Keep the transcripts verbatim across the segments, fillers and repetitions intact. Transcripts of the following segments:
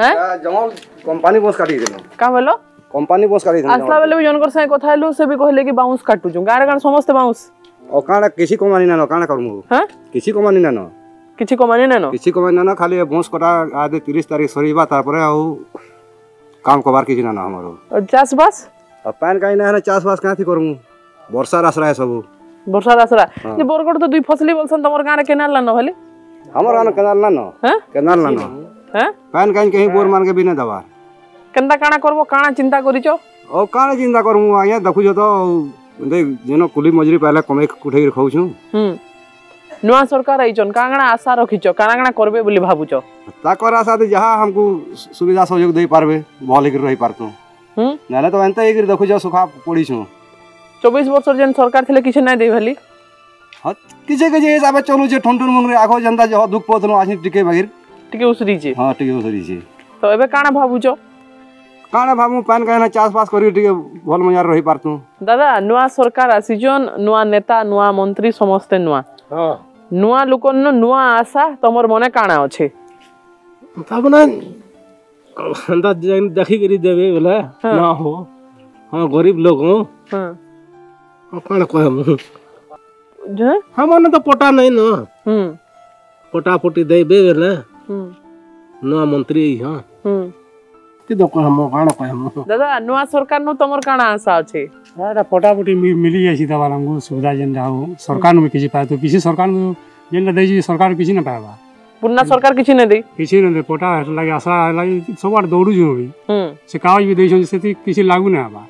হ্যাঁ জঙ্গল কোম্পানি বস কাটি দিলো কা বলো কোম্পানি বস কাটি দিলো আসলা বলে জনকর সাই কথা হলো সে বি কইলে কি বাউন্স কাটু জং গারে গান সমস্ত বাউন্স ও কানা কিছি কোম্পানি না না কানা করমু হ্যাঁ কিছি কোম্পানি না না किसी को माने ना किसी को माने ना खाली बोंस कटा आदि तीस तारीख सरीबा तारपरे आ काम कोबार किसी ना ना हमरो और चास बस अब पान काई ना चास बस काथि करमु वर्षा रासरा है सब वर्षा रासरा जे बरगड तो दुई फसली बोलसन तमर गारे केनाल ना होले हमर आन केनाल ना ह केनाल ना ह पान काई कहीं बोर मान के बिना दवा केंदा काना करबो काना चिंता करिचो ओ काना चिंता करमु आया देखु जो तो जेनो कुली मजरी पहले कमे कुठे रखौ छु हम नवा सरकार आइचन कांगणा आशा रखिचो कांगणा करबे बोली भाबुचो ताकर आशा ते जहां हमकु सुविधा सहयोग देई पारबे भले कि रही पारतु हम नाले तो एंता एगिर देखु जा सुखा पड़ी छु चौबीस वर्ष जन सरकार थले किछ नै देई भली ह किछे के जे हिसाब चलु जे ठंठुर मुंगरे आगो जनता जे दुख पतनु आछि टिके बगिर टिके उसरी जे हां टिके उसरी जे तो एबे काना भाबुचो काना भाबु पान काना चास पास करी टिके भल मजार रही पारतु दादा नवा सरकार आसीजन नवा नेता नवा मंत्री समस्ते नवा हां नुआ लोकन नो नुआ आशा तमर मने काना अछि भावना अंदा देखि करी देबे बोला ना हो हम गरीब लोग हो हां अपन कहम जे हमन तो पटा नहीं न हम पटापटी देबे बोला हम नुआ मंत्री हां हम कि दो को हम काना कहम दादा नुआ सरकार नो तमर काना आशा अछि आरा पटापटी मिली आसी दवा लंगु सुविधा जन रहू सरकार में किसी पाए तो किसी सरकार में जन दे जी सरकार किसी न पाएबा पुन्ना सरकार किसी न दे किसी न दे पटा लगे आशा लगे सबड़ दौड़ू जो भी हम से काज भी दे जैसे किसी लागू न आबा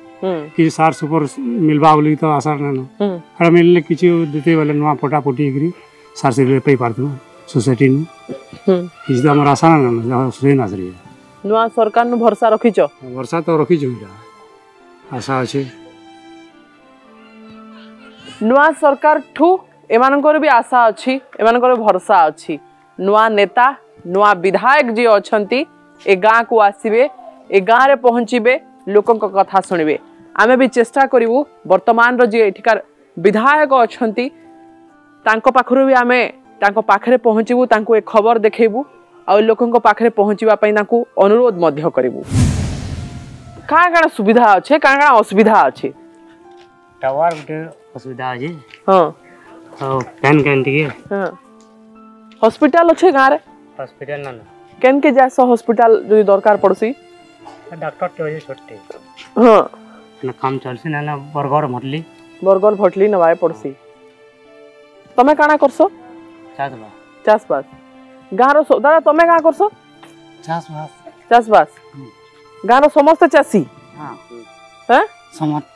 कि सार सुपर मिलबा बोली तो आशा न हम मिलले किसी देते वाला नवा पटापटी गिरी सार से ले पे पारतु सोसाइटी में हम इस दा हमरा आशा न से नजरिए नवा सरकार न भरोसा रखिचो भरोसा तो रखिजो आशा अछि नुआ सरकार ठू एमानकर भी आशा अच्छी एमानकर भरोसा अच्छी नुआ नेता नुआ विधायक जी अछंती ए गाँ को आसीबे ए गाँ रे पहुँचीबे लोकन कथा सुनिबे आमे भी चेष्टा करिवु वर्तमान रो जे एठिकार विधायक अछंती तांको पाखरु भी आमे तांको पाखरे पहुँचीबु तांको ए खबर देखेबु और लोकन को पाखरे पहुँचीबा पई तांको अनुरोध मध्य करिवु काँ काँ सुविधा अछि काँ काँ असुविधा अछि टावर सुविधा जे हां हां पेन केन दिए हां हॉस्पिटल अछि गारे हॉस्पिटल ना केन के जासो हॉस्पिटल जो दरकार पड़सी डॉक्टर के वजह छोटे हां ना काम चलसी ना ना बर्गर भटली बर्गर भटली नवाए पड़सी तमे काना करसो चासबास चासबास गारो दादा तमे का करसो चासबास चासबास गारो समस्त चासी हां हैं समस्त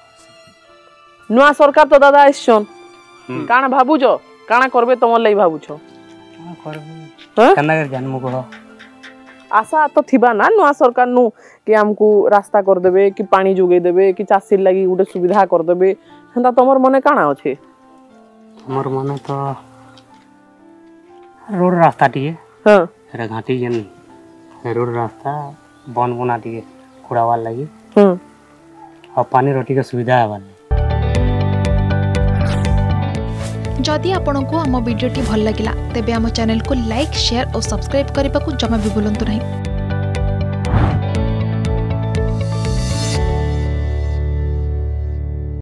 नुआ सरकार तो दादा आइसन काना भाबुजो काना करबे तमन लई भाबुछो काना करबे काना कर जानमु को आशा तो थिबा ना नुआ सरकार नु कि हमकु रास्ता कर देबे कि पानी जोगे देबे कि चासी लागि उडे सुविधा कर देबे हंदा तमर मने काना अछि हमर मने तो रोड रास्ता दिए हां रे घाटी जन रोड रास्ता बन बना दिए खुड़ावा लागि हम और पानी रोटी के सुविधा आवा जदि आपण को आम वीडियो भल लगा तेब आम चैनल को लाइक शेयर और सब्सक्राइब करने को जमा भी भूलु नहीं।